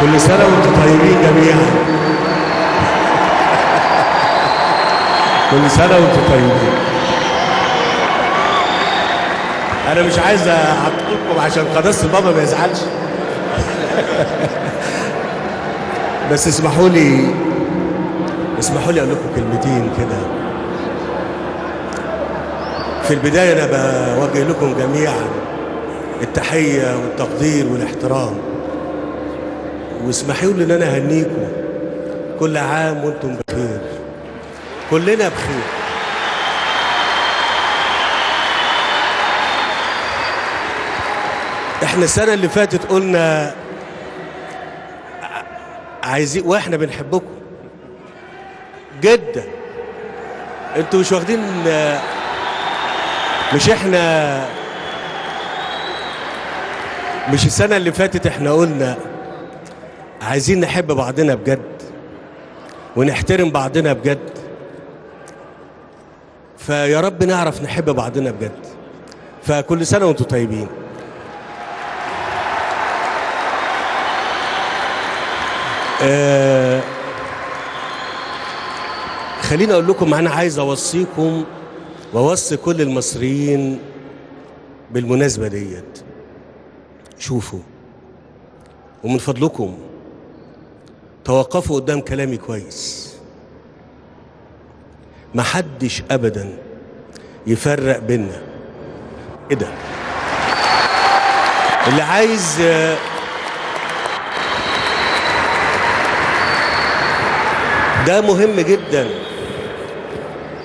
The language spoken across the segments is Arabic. كل سنة وانتم طيبين جميعا. كل سنة وانتم طيبين. أنا مش عايز أعطلكم عشان قناص بابا ما يزعلش. بس اسمحوا لي أقول لكم كلمتين كده. في البداية أنا بوجه لكم جميعا التحية والتقدير والاحترام. واسمحوا لي ان انا اهنيكم. كل عام وانتم بخير. كلنا بخير. احنا السنه اللي فاتت قلنا عايزين، واحنا بنحبكم جدا. انتوا مش واخدين، مش السنه اللي فاتت احنا قلنا عايزين نحب بعضنا بجد ونحترم بعضنا بجد، فيا رب نعرف نحب بعضنا بجد. فكل سنة وانتم طيبين. خليني اقول لكم، انا عايز اوصيكم واوصي كل المصريين بالمناسبة ديت. شوفوا ومن فضلكم توقفوا قدام كلامي كويس. محدش ابدا يفرق بينا. ايه ده؟ ده مهم جدا.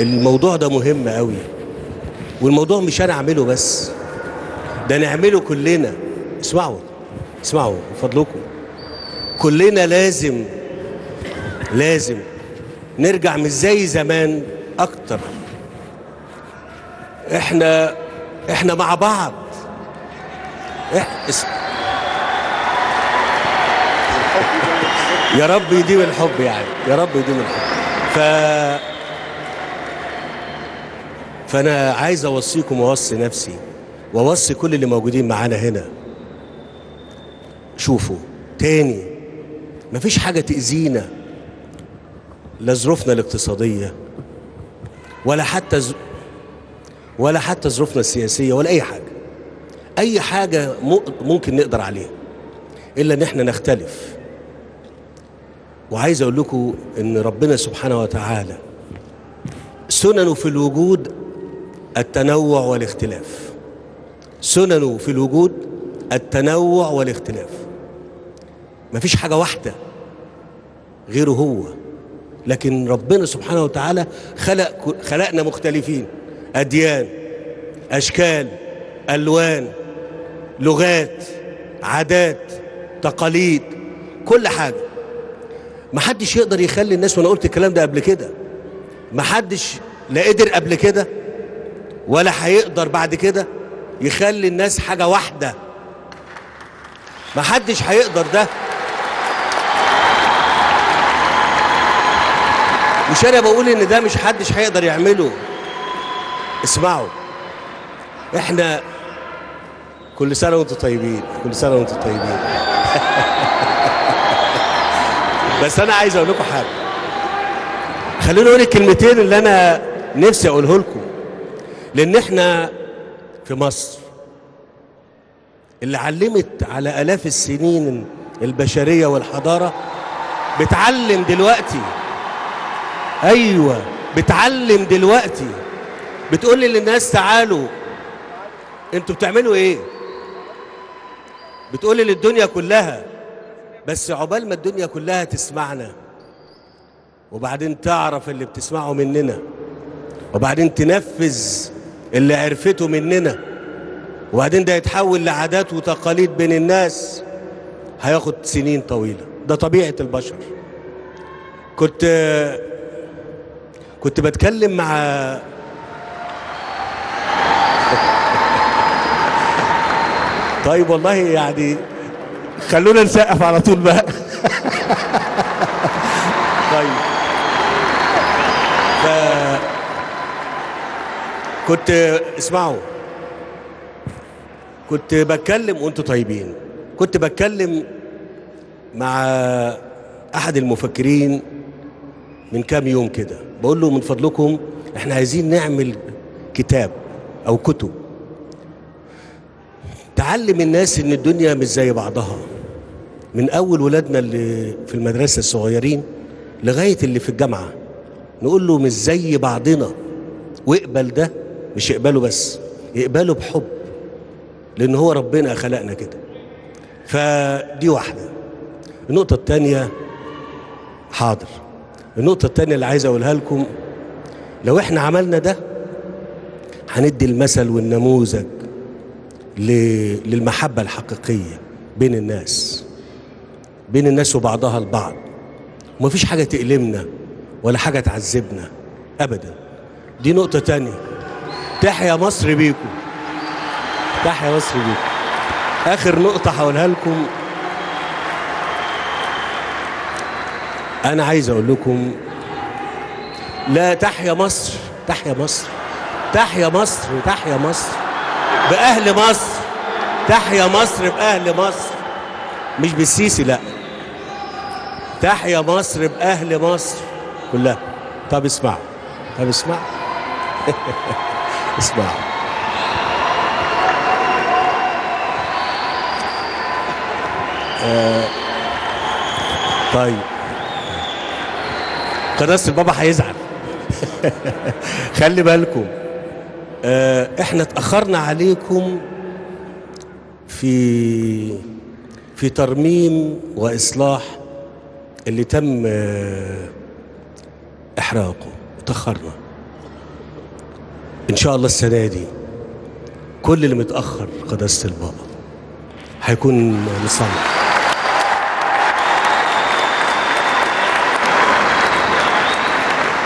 الموضوع ده مهم قوي، والموضوع مش انا اعمله بس، ده نعمله كلنا. اسمعوا من فضلكم، كلنا لازم نرجع مش زي زمان اكتر. احنا مع بعض. يا رب يديم الحب، يعني يا رب يديم الحب. فانا عايز اوصيكم واوصي نفسي واوصي كل اللي موجودين معانا هنا. شوفوا تاني، مفيش حاجة تأذينا، لا ظروفنا الاقتصادية ولا حتى ظروفنا السياسية ولا أي حاجة. أي حاجة ممكن نقدر عليها إلا إن إحنا نختلف. وعايز أقول لكم إن ربنا سبحانه وتعالى سننه في الوجود التنوع والاختلاف. سننه في الوجود التنوع والاختلاف. مفيش حاجة واحدة غيره هو، لكن ربنا سبحانه وتعالى خلقنا مختلفين، أديان، أشكال، ألوان، لغات، عادات، تقاليد، كل حاجة. محدش يقدر يخلي الناس، وأنا قلت الكلام ده قبل كده، محدش لا قدر قبل كده ولا هيقدر بعد كده يخلي الناس حاجة واحدة. محدش هيقدر. ده مش انا بقول ان ده مش حدش هيقدر يعمله. اسمعوا، احنا كل سنه وانتم طيبين، كل سنه وانتم طيبين. بس انا عايز اقول لكم حاجه. خلوني اقول الكلمتين اللي انا نفسي اقوله لكم، لان احنا في مصر اللي علمت على آلاف السنين البشرية والحضارة بتعلم دلوقتي. أيوة بتعلم دلوقتي، بتقول للناس تعالوا. انتوا بتعملوا ايه؟ بتقول للدنيا كلها، بس عقبال ما الدنيا كلها تسمعنا وبعدين تعرف اللي بتسمعه مننا، وبعدين تنفذ اللي عرفته مننا، وبعدين ده يتحول لعادات وتقاليد بين الناس، هياخد سنين طويلة. ده طبيعة البشر. كنت بتكلم مع طيب والله يعني خلونا نسقف على طول بقى. طيب كنت بتكلم وانتوا طيبين، كنت بتكلم مع أحد المفكرين من كام يوم كده، بقول له من فضلكم احنا عايزين نعمل كتاب أو كتب تعلم الناس إن الدنيا مش زي بعضها، من أول ولادنا اللي في المدرسة الصغيرين لغاية اللي في الجامعة، نقول له مش زي بعضنا، واقبل ده، مش يقبله بس، يقبله بحب، لأن هو ربنا خلقنا كده. فدي واحدة. النقطة التانية، حاضر، النقطة التانية اللي عايز أقولها لكم، لو احنا عملنا ده هندي المثل والنموذج للمحبة الحقيقية بين الناس، بين الناس وبعضها البعض، ومفيش حاجة تألمنا ولا حاجة تعذبنا أبدا. دي نقطة تانية. تحيا مصر بيكم، تحيا مصر بيكم. آخر نقطة هقولها لكم، أنا عايز أقول لكم، لا، تحيا مصر، تحيا مصر، تحيا مصر، تحيا مصر بأهل مصر، تحيا مصر بأهل مصر، مش بالسيسي، لا، تحيا مصر بأهل مصر كلها. طب اسمعوا، طب اسمعوا اسمعوا. طيب قناص البابا هيزعل خلي بالكم، احنا اتأخرنا عليكم في ترميم وإصلاح اللي تم إحراقه، اتأخرنا. إن شاء الله السنة دي كل اللي متأخر قداسة البابا هيكون مصلح.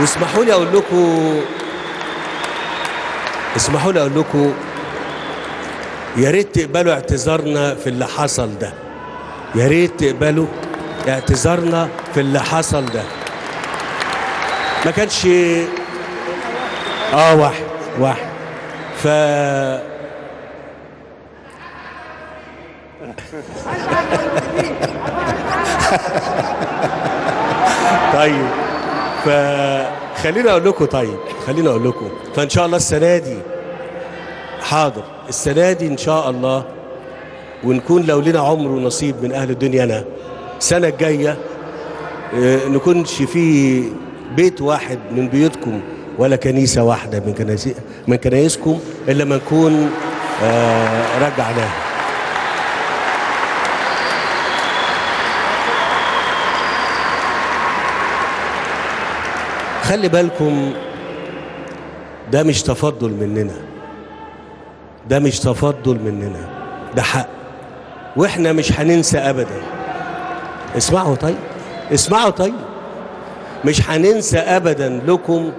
واسمحوا لي أقول لكم، اسمحوا لي أقول لكم، يا ريت تقبلوا اعتذارنا في اللي حصل ده، يا ريت تقبلوا اعتذارنا في اللي حصل ده. ما كانش واحد ف طيب فخلينا اقول لكم، طيب خلينا اقول لكم، فان شاء الله السنه دي، حاضر، السنه دي ان شاء الله، ونكون لو لنا عمر ونصيب من اهل الدنيا، انا السنه الجايه نكونش في بيت واحد من بيوتكم ولا كنيسه واحده من كنايسكم الا ما نكون رجعناها. خلي بالكم، ده مش تفضل مننا، ده مش تفضل مننا، ده حق، واحنا مش هننسى ابدا. اسمعوا طيب، اسمعوا طيب، مش هننسى ابدا لكم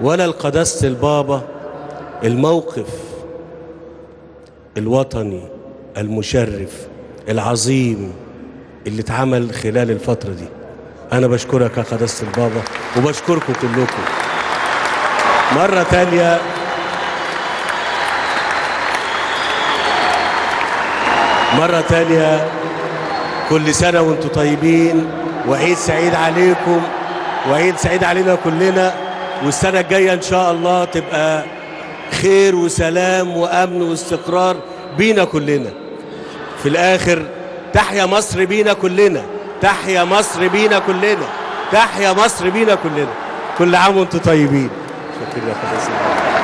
ولا لقداسة البابا الموقف الوطني المشرف العظيم اللي اتعمل خلال الفترة دي. أنا بشكرك يا قداسة البابا، وبشكركم كلكم مرة تانية. مرة تانية كل سنة وأنتم طيبين، وعيد سعيد عليكم، وعيد سعيد علينا كلنا. والسنة الجاية إن شاء الله تبقى خير وسلام وأمن واستقرار بينا كلنا. في الآخر تحيا مصر بينا كلنا، تحيا مصر بينا كلنا، تحيا مصر بينا كلنا. كل عام وانتم طيبين. شكرا يا قداسة البابا.